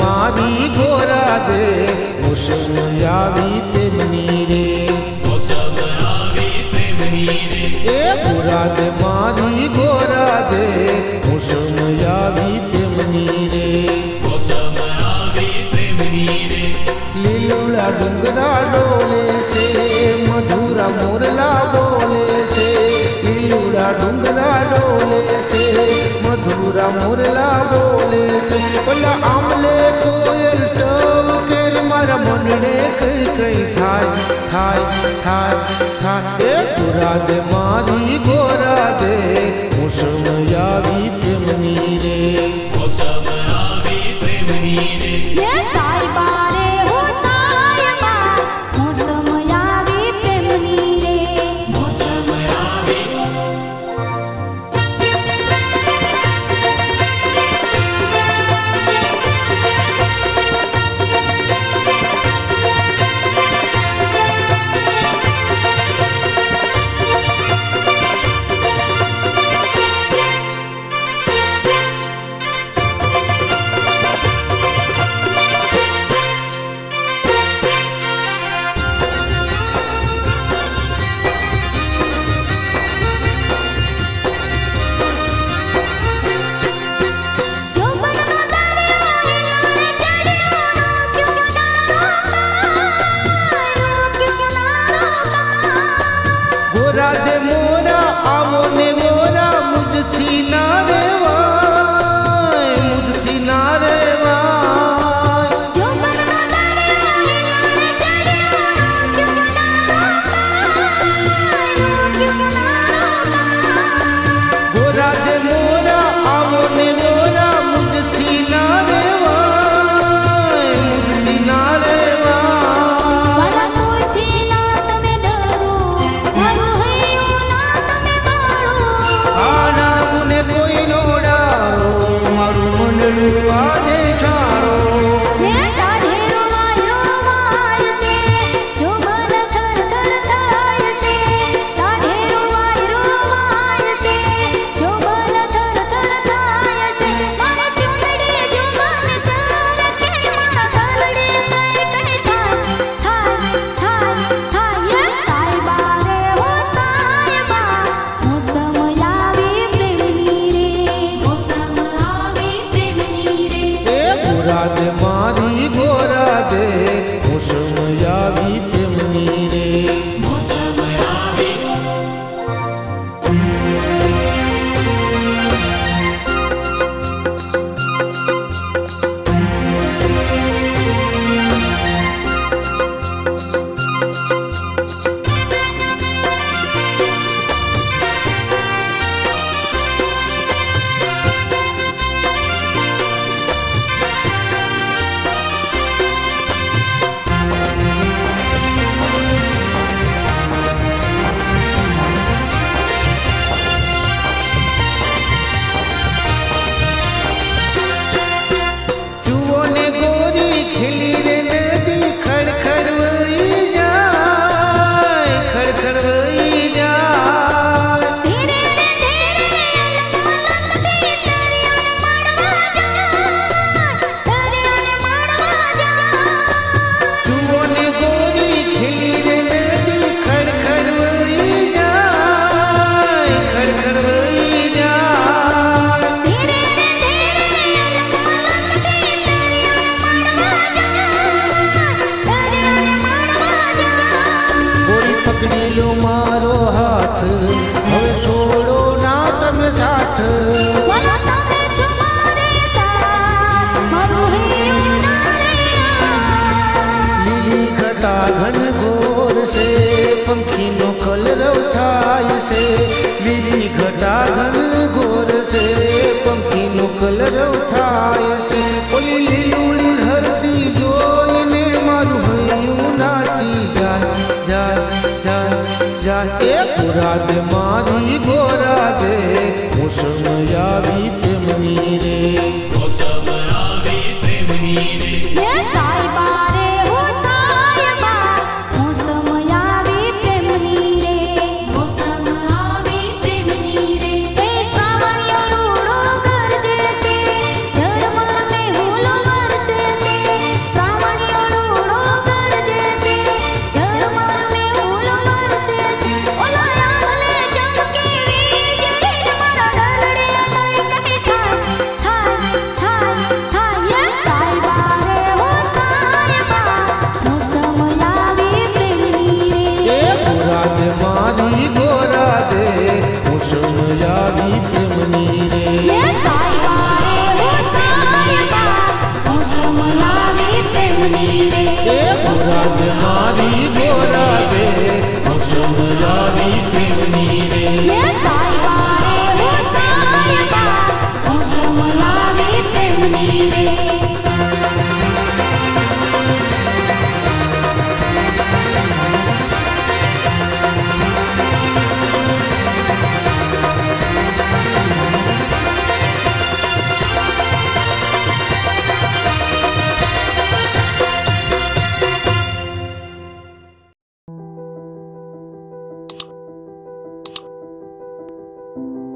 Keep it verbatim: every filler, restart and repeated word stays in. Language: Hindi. मारी गोरा दे मुसम यावी प्रेमनी रे मुसम यावी प्रेमनी रे ए गोरा दे मारी गोरा दे मुसम यावी प्रेमनी रे मुसम यावी प्रेमनी रे लीलूला डुंगरा डोले से मधुरा मोरला बोले से लीलूला डुंगरा डोले से मधुरा मुरला बोले से बोला आमले कोयल टव के मारा मनडे कई कई थाई थाई थाई थाई गोरा दे मारी गोरा दे मुसम यावी प्रेमनी रे मुसम यावी प्रेमनी रे ये साई बारे हो साई बा मुसम यावी प्रेमनी रे मुसम यावी याद मारी गोरा दे कुसुम यारी प्रेमनी रे ये कुसुम यारी प्रेमनी रे याद मारी गोरा दे कुसुम यारी प्रेमनी रे कुसुम यारी प्रेमनी रे thank you.